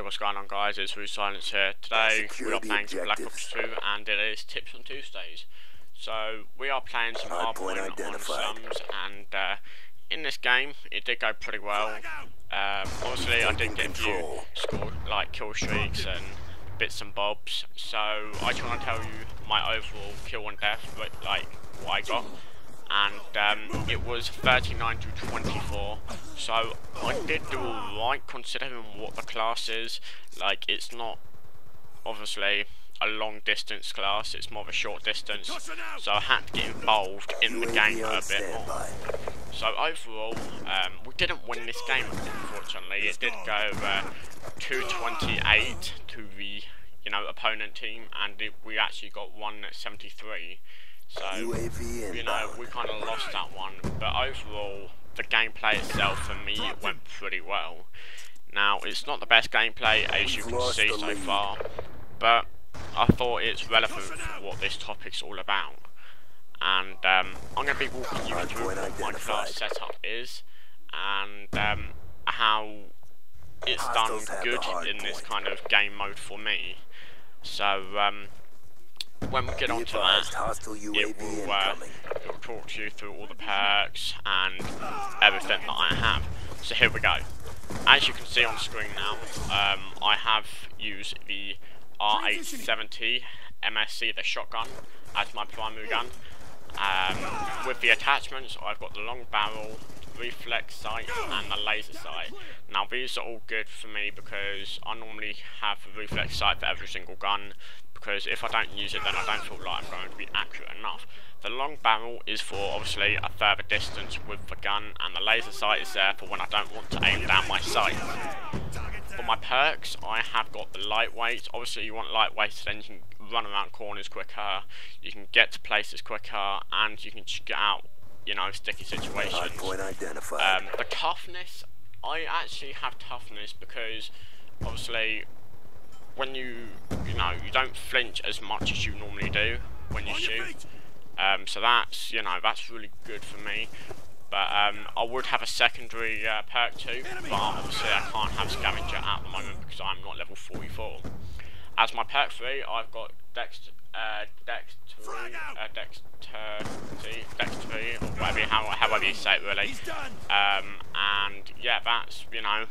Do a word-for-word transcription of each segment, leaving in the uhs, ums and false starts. Hey, what's going on guys, it's ReSilentz here. Today we are playing some Black Ops two and it is Tips on Tuesdays. So we are playing some Hardpoint on slums and uh, in this game it did go pretty well. Um, obviously I did get a few score, like kill streaks and bits and bobs. So I just want to tell you my overall kill and death, but like what I got. And um, it was thirty-nine to twenty-four, so I did do alright considering what the class is. Like, it's not obviously a long distance class, it's more of a short distance, so I had to get involved in the game a bit more. So overall, um, we didn't win this game unfortunately. It did go uh, two twenty-eight to the you know opponent team, and it, we actually got one seventy-three. So, you know, we kind of lost that one, but overall, the gameplay itself for me went pretty well. Now, it's not the best gameplay as you can see so far, but I thought it's relevant for what this topic's all about. And um, I'm going to be walking you through what my class setup is, and um, how it's done good in this kind of game mode for me. So, um... when we get onto that, it will, uh, it will talk to you through all the perks and everything that I have. So here we go. As you can see on screen now, um, I have used the R eight seventy M S C, the shotgun, as my primary gun. Um, with the attachments, I've got the long barrel, the reflex sight and the laser sight. Now these are all good for me because I normally have the reflex sight for every single gun, because if I don't use it then I don't feel like I'm going to be accurate enough. The long barrel is for obviously a further distance with the gun, and the laser sight is there for when I don't want to aim down my sight. For my perks, I have got the lightweight. Obviously you want lightweight so then you can run around corners quicker, you can get to places quicker, and you can get out, you know, sticky situations. Um, the toughness, I actually have toughness because obviously when you, you know, you don't flinch as much as you normally do when you shoot, um, so that's, you know, that's really good for me, but um, I would have a secondary uh, perk too, but obviously I can't have scavenger at the moment because I'm not level forty-four. As my perk three, I've got Dex, uh, Dex three, uh, Dex three, Dex three, or whatever, however you say it really, um, and yeah, that's, you know,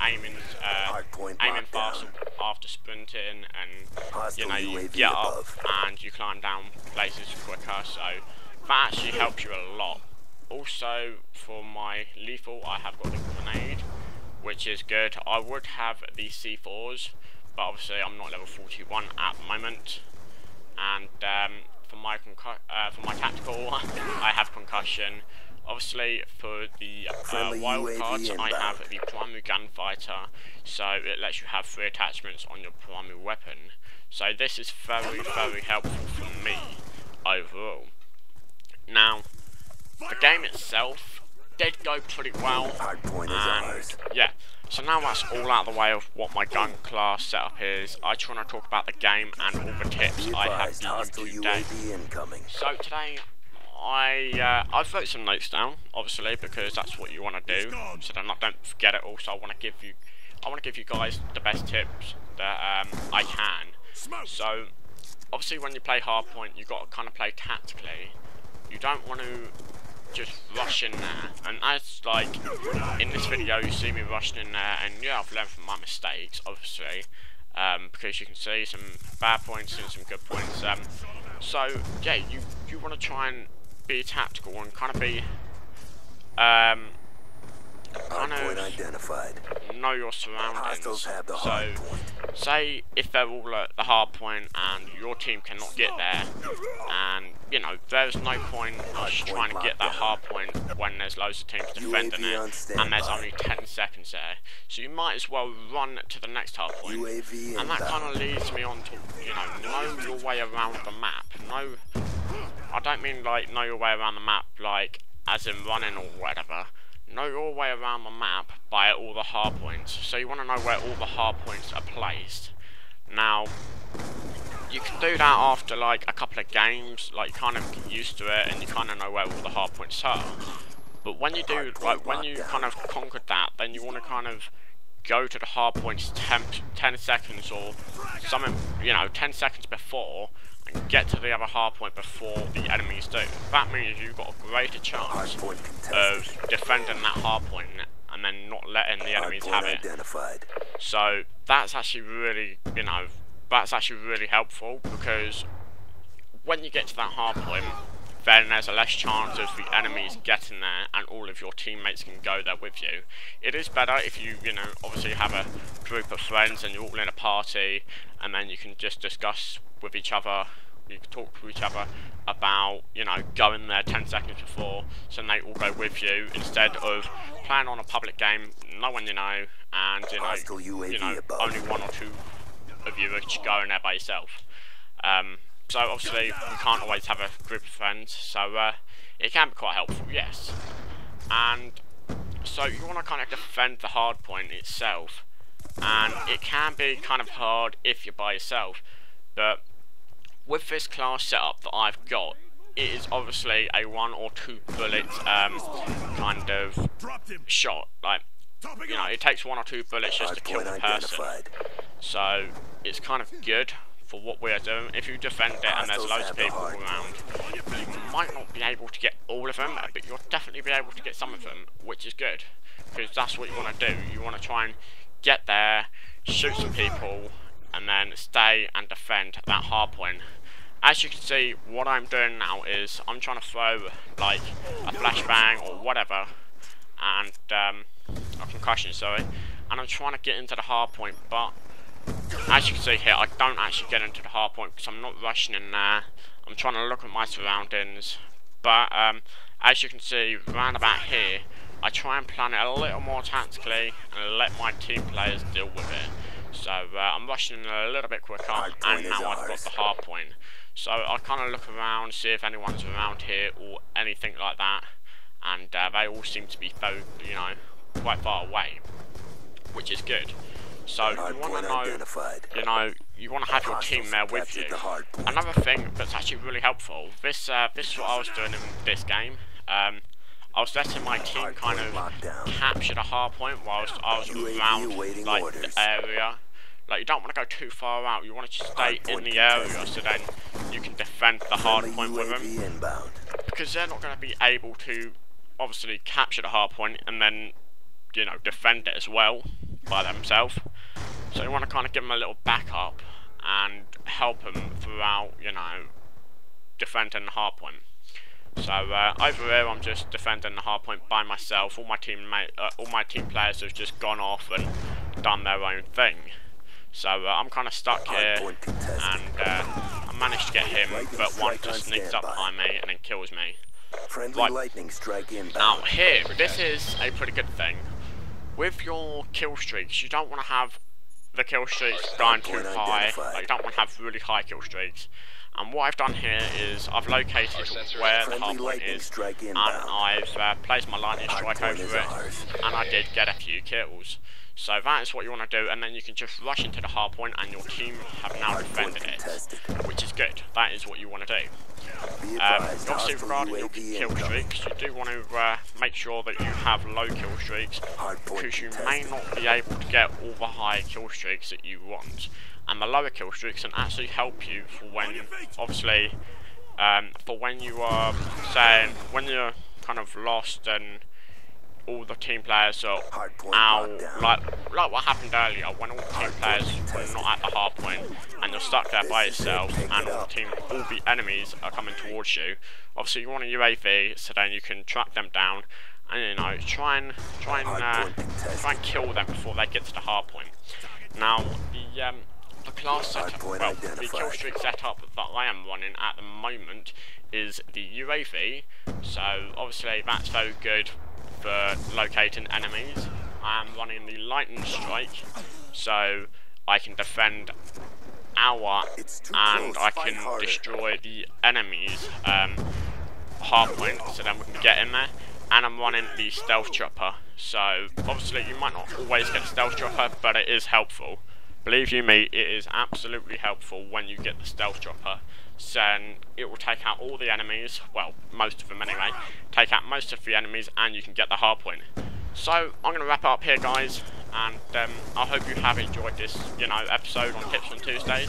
aiming, uh, aiming fast after sprinting, and, you know, you get up and you climb down places quicker, so that actually helps you a lot. Also, for my lethal, I have got the grenade, which is good. I would have the C fours, but obviously I'm not level forty-one at the moment. And um, for my uh, for my tactical, I have concussion. Obviously for the uh, wild cards, I have the primary gunfighter, so it lets you have three attachments on your primary weapon. So this is very, very helpful for me overall. Now, the game itself did go pretty well, and yeah. So now that's all out of the way of what my gun class setup is, I just want to talk about the game and all the tips I have done today. So today, I, uh, I've wrote some notes down, obviously, because that's what you want to do, so then I don't forget it all. So I want to give you, I want to give you guys the best tips that um, I can. So, obviously when you play Hardpoint, you've got to kind of play tactically. You don't want to just rush in there, and as like in this video you see me rushing in there, and yeah, I've learned from my mistakes obviously, um, because you can see some bad points and some good points, um, so yeah, you, you want to try and be tactical and kind of be um, kind of know your surroundings. So say if they're all at the hard point and your team cannot get there, and you know there's no point just trying to get that hard point when there's loads of teams defending it and there's only ten seconds there, so you might as well run to the next hard point. And that kind of leads me on to, you know, know your way around the map. No, I don't mean like know your way around the map like as in running or whatever. Know your way around the map by all the hard points, so you want to know where all the hard points are placed. Now you can do that after like a couple of games, like you kind of get used to it and you kind of know where all the hard points are, but when you do, like when you kind of conquered that, then you want to kind of go to the hard points ten, ten seconds or something, you know, ten seconds before, and get to the other hard point before the enemies do. That means you've got a greater chance of defending that hard point and then not letting the enemies have it. Identified. So that's actually really, you know, that's actually really helpful, because when you get to that hard point, then there's a less chance of the enemies getting there, and all of your teammates can go there with you. It is better if you, you know, obviously have a group of friends and you're all in a party, and then you can just discuss with each other, you can talk to each other about, you know, going there ten seconds before, so they all go with you, instead of playing on a public game, no one you know, and, you know, you know only one or two of you are going there by yourself. Um, So obviously we can't always have a group of friends, so uh, it can be quite helpful, yes. And so you want to kind of defend the hard point itself, and it can be kind of hard if you're by yourself, but with this class setup that I've got, it is obviously a one or two bullet um, kind of shot. Like, you know, it takes one or two bullets just to kill the person, so it's kind of good for what we are doing. If you defend it and there's loads of people around, you might not be able to get all of them, but you'll definitely be able to get some of them, which is good, because that's what you want to do. You want to try and get there, shoot some people, and then stay and defend that hard point. As you can see, what I'm doing now is I'm trying to throw like a flashbang or whatever, and um, a concussion, sorry, and I'm trying to get into the hard point, but as you can see here, I don't actually get into the hard point because I'm not rushing in there. I'm trying to look at my surroundings, but um, as you can see round about here, I try and plan it a little more tactically and let my team players deal with it. So uh, I'm rushing in a little bit quicker, and now I've got the hard point. So I kind of look around, see if anyone's around here or anything like that, and uh, they all seem to be, you know, quite far away, which is good. So you want to know, you know, you want to have your team there with you. Another thing that's actually really helpful, this uh, this is what I was doing in this game. Um, I was letting my team kind of capture the hard point whilst I was around like the area. Like, you don't want to go too far out. You want to just stay in the area, so then you can defend the hard point with them, because they're not going to be able to obviously capture the hard point and then, you know, defend it as well by themselves. So you want to kind of give them a little backup and help them throughout, you know, defending the hardpoint. So uh, over here, I'm just defending the hardpoint by myself. All my teammate, uh, all my team players have just gone off and done their own thing. So uh, I'm kind of stuck here, and uh, I managed to get him, but one just sneaks up behind me and then kills me. Right. Now here, this is a pretty good thing. With your kill streaks, you don't want to have the kill streaks going too high. Like, you don't want to have really high kill streaks. And what I've done here is I've located where the hard point is, and I've uh, placed my lightning strike over it, and I did get a few kills. So that is what you want to do, and then you can just rush into the hard point, and your team have now defended it, which is good. That is what you want to do. Um, obviously, regarding your kill streaks, you do want to uh, make sure that you have low kill streaks, because you may not be able to get all the high kill streaks that you want. And the lower kill streaks can actually help you for when, obviously, um, for when you are saying, when you're kind of lost and all the team players are out, like, like what happened earlier, when all the team players were not at the hard point and you're stuck there by yourself, and all the, team, all the enemies are coming towards you. Obviously you want a U A V, so then you can track them down and, you know, try and, try and, uh, try and kill them before they get to the hard point. Now, the, um, the class setup, well, the kill streak setup that I am running at the moment is the U A V, so obviously that's very good for locating enemies. I am running the lightning strike, so I can defend our and I can destroy the enemy's um, hard point, so then we can get in there. And I'm running the stealth chopper, so obviously you might not always get a stealth chopper, but it is helpful. Believe you me, it is absolutely helpful when you get the stealth chopper. Then it will take out all the enemies, well, most of them anyway, take out most of the enemies, and you can get the hard point. So I'm going to wrap it up here, guys. and um, I hope you have enjoyed this, you know, episode on Tips on Tuesdays.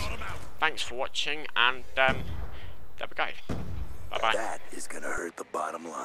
Thanks for watching, and um, there we go. Bye bye. That is gonna hurt the bottom line.